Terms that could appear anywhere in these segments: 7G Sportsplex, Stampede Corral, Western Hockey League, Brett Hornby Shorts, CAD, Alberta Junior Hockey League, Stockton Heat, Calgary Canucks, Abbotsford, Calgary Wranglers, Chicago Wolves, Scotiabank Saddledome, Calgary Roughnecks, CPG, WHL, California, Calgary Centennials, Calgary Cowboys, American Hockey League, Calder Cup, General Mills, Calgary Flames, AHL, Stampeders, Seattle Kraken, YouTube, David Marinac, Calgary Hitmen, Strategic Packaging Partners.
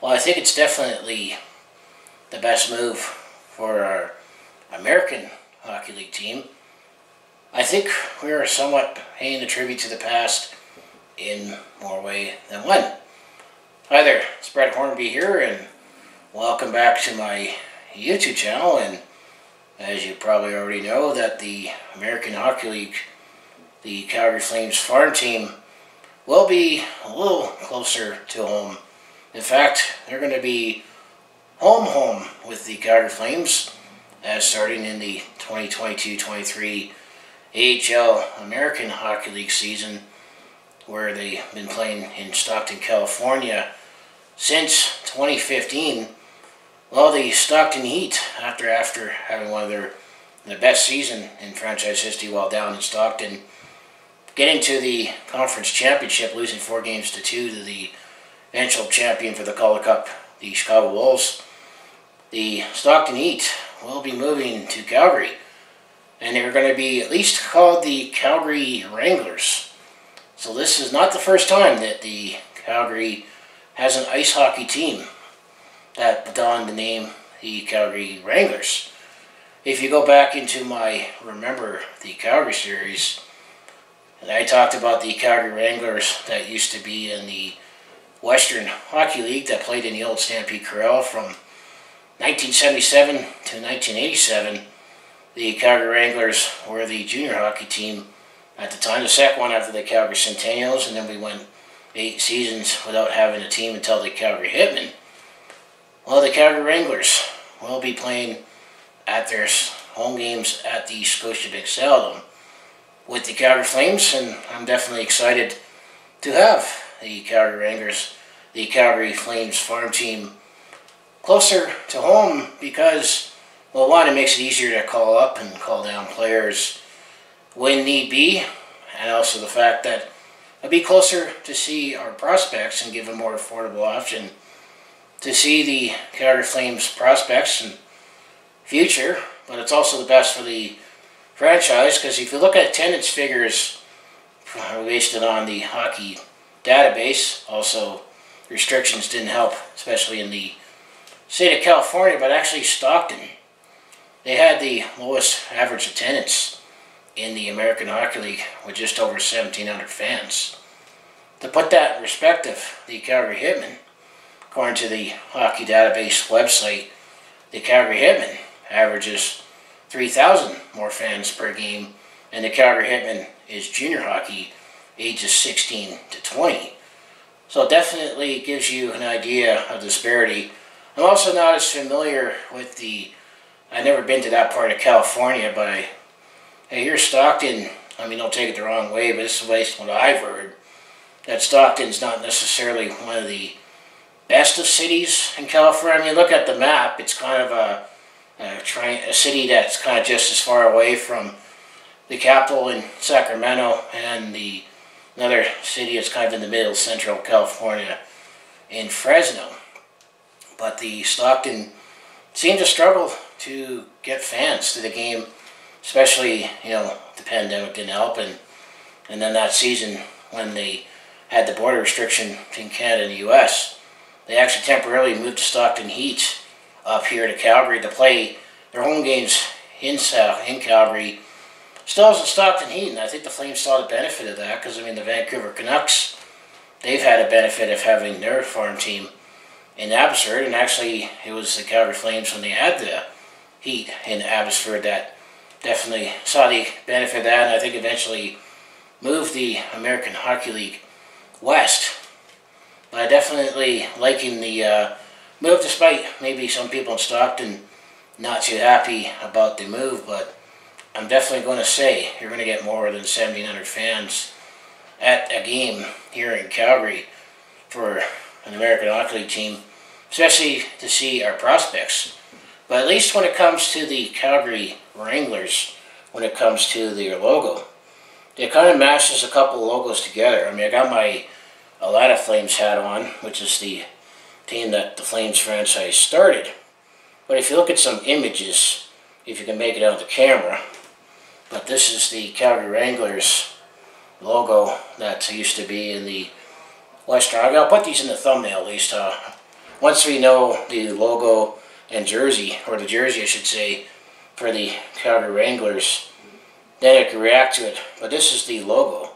Well, I think it's definitely the best move for our American Hockey League team. I think we are somewhat paying a tribute to the past in more way than one. Hi there, it's Brett Hornby here, and welcome back to my YouTube channel. And as you probably already know, that the American Hockey League, the Calgary Flames farm team, will be a little closer to home. In fact, they're going to be home with the Calgary Flames, as starting in the 2022-23 AHL American Hockey League season, where they've been playing in Stockton, California since 2015. Well, the Stockton Heat, after having one of their best season in franchise history while down in Stockton, getting to the conference championship, losing 4 games to 2 to the eventual champion for the Calder Cup, the Chicago Wolves. The Stockton Heat will be moving to Calgary, and they're going to be at least called the Calgary Wranglers. So this is not the first time that the Calgary has an ice hockey team that donned the name the Calgary Wranglers. If you go back into my Remember the Calgary series, and I talked about the Calgary Wranglers that used to be in the Western Hockey League that played in the old Stampede Corral from 1977 to 1987. The Calgary Wranglers were the junior hockey team at the time, the second one after the Calgary Centennials, and then we went 8 seasons without having a team until the Calgary Hitmen. Well, the Calgary Wranglers will be playing at their home games at the Scotiabank Saddledome with the Calgary Flames, and I'm definitely excited to have the Calgary Wranglers, the Calgary Flames farm team, closer to home because, well, one, it makes it easier to call up and call down players when need be, and also the fact that it'll be closer to see our prospects and give a more affordable option to see the Calgary Flames prospects and future. But it's also the best for the franchise, because if you look at attendance figures based on the hockey database, also restrictions didn't help, especially in the state of California, but actually Stockton, they had the lowest average attendance in the American Hockey League with just over 1,700 fans. To put that in perspective, the Calgary Hitmen, according to the hockey database website, the Calgary Hitmen averages 3,000 more fans per game, and the Calgary Hitmen is junior hockey, ages 16 to 20. So it definitely gives you an idea of disparity. I'm also not as familiar with the, I've never been to that part of California, but I hear Stockton, I mean, don't take it the wrong way, but this is based on what I've heard, that Stockton's not necessarily one of the best of cities in California. I mean, look at the map, it's kind of a city that's kind of just as far away from the capital in Sacramento, and the another city is kind of in the middle, central California, in Fresno. But the Stockton seemed to struggle to get fans to the game, especially, you know, the pandemic didn't help, and then that season when they had the border restriction between Canada and the US, they actually temporarily moved the Stockton Heat up here to Calgary to play their home games in Calgary. Still is the Stockton Heat, and I think the Flames saw the benefit of that, because, I mean, the Vancouver Canucks, they've had a benefit of having their farm team in Abbotsford, and actually it was the Calgary Flames when they had the Heat in Abbotsford that definitely saw the benefit of that, and I think eventually moved the American Hockey League west. But I definitely liking the move, despite maybe some people in Stockton not too happy about the move, but I'm definitely going to say you're going to get more than 1,700 fans at a game here in Calgary for an American Hockey League team, especially to see our prospects. But at least when it comes to the Calgary Wranglers, when it comes to their logo, it kind of mashes a couple of logos together. I mean, I got my Atlanta Flames hat on, which is the team that the Flames franchise started. But if you look at some images, if you can make it out of the camera, but this is the Calgary Wranglers logo that used to be in the Western. I'll put these in the thumbnail at least, once we know the logo and jersey, or the jersey I should say, for the Calgary Wranglers, then it can react to it. But this is the logo,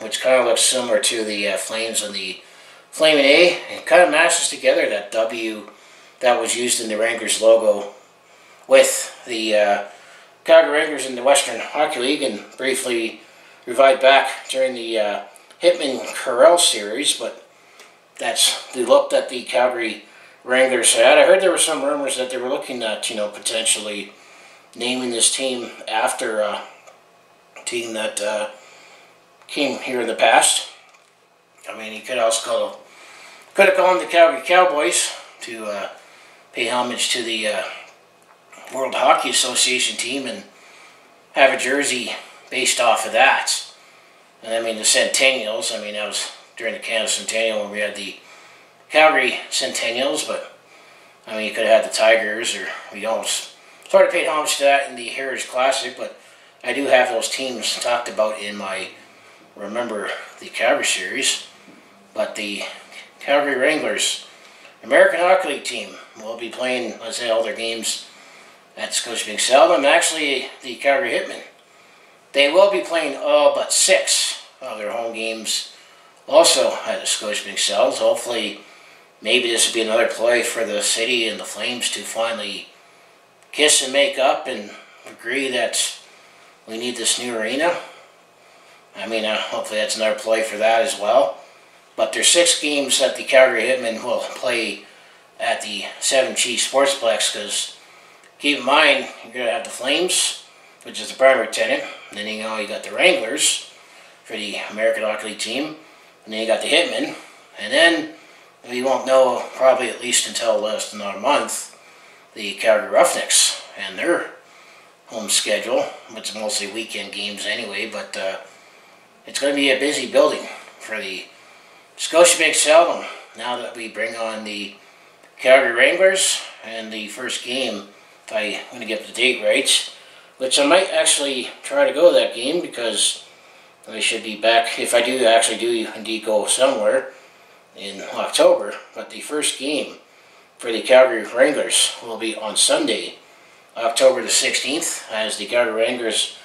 which kind of looks similar to the Flames on the Flaming A. It kind of matches together that W that was used in the Wranglers logo with the Calgary Wranglers in the Western Hockey League, and briefly revived back during the Hitmen Corral series. But that's the look that the Calgary Wranglers had. I heard there were some rumors that they were looking at, you know, potentially naming this team after a team that came here in the past. I mean, he could also could have called the Calgary Cowboys to pay homage to the World Hockey Association team and have a jersey based off of that. And I mean, the Centennials, I mean, that was during the Canada Centennial when we had the Calgary Centennials, but I mean, you could have had the Tigers, or we almost sort of paid homage to that in the Heritage Classic. But I do have those teams talked about in my Remember the Calgary series. But the Calgary Wranglers, American Hockey League team, will be playing, let's say, all their games at Scotiabank Saddledome. Actually, the Calgary Hitmen, they will be playing all but 6 of their home games also at the Scotiabank Saddledome. Hopefully, maybe this will be another play for the city and the Flames to finally kiss and make up and agree that we need this new arena. I mean, hopefully that's another play for that as well. But there's 6 games that the Calgary Hitmen will play at the 7G Sportsplex, because keep in mind, you're going to have the Flames, which is the primary tenant. And then you got the Wranglers for the American Hockey League team. And then you got the Hitmen. And then, we won't know probably at least until less than another month, the Calgary Roughnecks and their home schedule, which is mostly weekend games anyway. But it's going to be a busy building for the Scotiabank Saddledome now that we bring on the Calgary Wranglers. And the first game, if I'm going to get the date right, which I might actually try to go that game, because I should be back, if I do actually do indeed go somewhere, in October. But the first game for the Calgary Wranglers will be on Sunday, October the 16th, as the Calgary Wranglers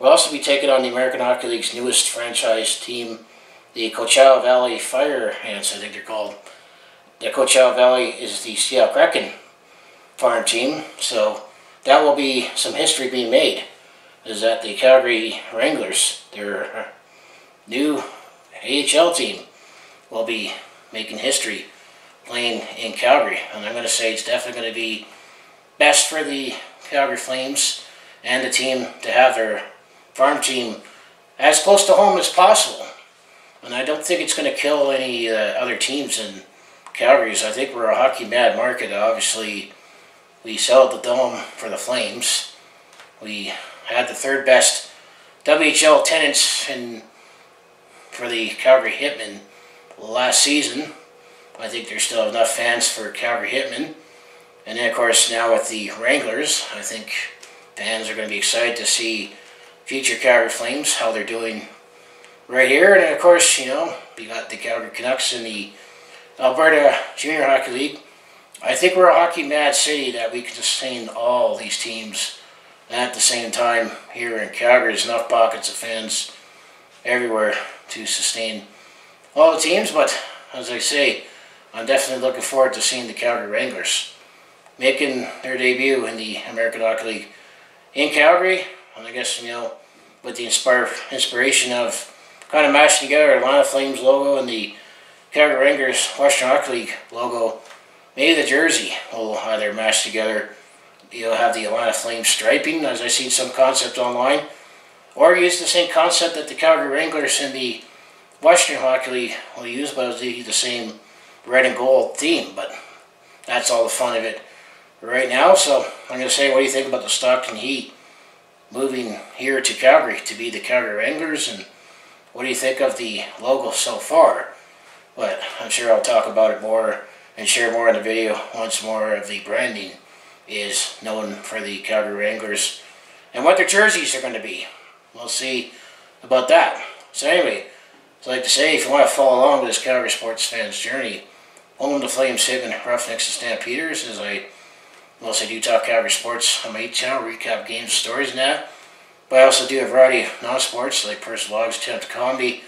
will also be taking on the American Hockey League's newest franchise team, the Coachella Valley Fire Ants, I think they're called. The Coachella Valley is the Seattle Kraken farm team, so that will be some history being made, is that the Calgary Wranglers, their new AHL team, will be making history playing in Calgary. And I'm going to say it's definitely going to be best for the Calgary Flames and the team to have their farm team as close to home as possible. And I don't think it's going to kill any other teams in Calgary. So I think we're a hockey mad market. Obviously, we sell the dome for the Flames. We had the 3rd best WHL attendance for the Calgary Hitmen last season. I think there's still enough fans for Calgary Hitmen. And then, of course, now with the Wranglers, I think fans are going to be excited to see future Calgary Flames, how they're doing right here. And of course, you know, we got the Calgary Canucks in the Alberta Junior Hockey League. I think we're a hockey mad city that we can sustain all these teams at the same time here in Calgary. There's enough pockets of fans everywhere to sustain all the teams. But as I say, I'm definitely looking forward to seeing the Calgary Wranglers making their debut in the American Hockey League in Calgary. And I guess, you know, with the inspiration of kind of mashing together Atlanta Flames logo and the Calgary Wranglers Western Hockey League logo, maybe the jersey will either mash together. You'll have the Atlanta Flames striping, as I've seen some concept online, or use the same concept that the Calgary Wranglers in the Western Hockey League will use, but it'll be the same red and gold theme. But that's all the fun of it right now. So I'm going to say, what do you think about the Stockton Heat moving here to Calgary to be the Calgary Wranglers, and what do you think of the logo so far? But I'm sure I'll talk about it more and share more in the video once more of the branding is known for the Calgary Wranglers and what their jerseys are going to be. We'll see about that. So anyway, I'd like to say, if you want to follow along with this Calgary sports fan's journey, own the Flames, Hitmen, Roughnecks, and Stampeders, as I mostly do talk Calgary sports on my YouTube channel, recap games, stories, and that. But I also do a variety of non-sports, like personal vlogs, attempt comedy.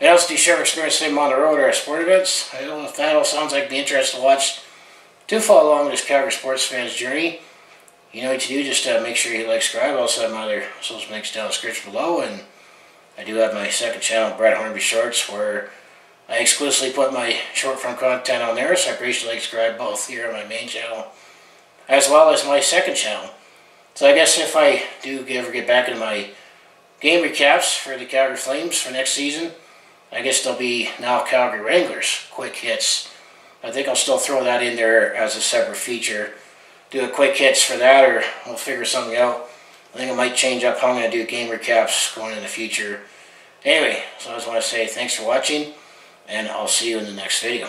I also do share experience with them on the road or at sport events. I don't know if that all sounds like it'd be interesting to watch. Do follow along with this Calgary sports fan's journey. You know what to do, just make sure you like, subscribe. I also have my other social links down in the description below, and I do have my second channel, Brett Hornby Shorts, where I exclusively put my short-form content on there, so I appreciate you like, subscribe both here on my main channel, as well as my second channel. So I guess if I do ever get back into my game recaps for the Calgary Flames for next season, I guess they'll be now Calgary Wranglers, quick hits. I think I'll still throw that in there as a separate feature. Do a quick hits for that, or we'll figure something out. I think I might change up how I'm going to do game recaps going in the future. Anyway, so I just want to say thanks for watching, and I'll see you in the next video.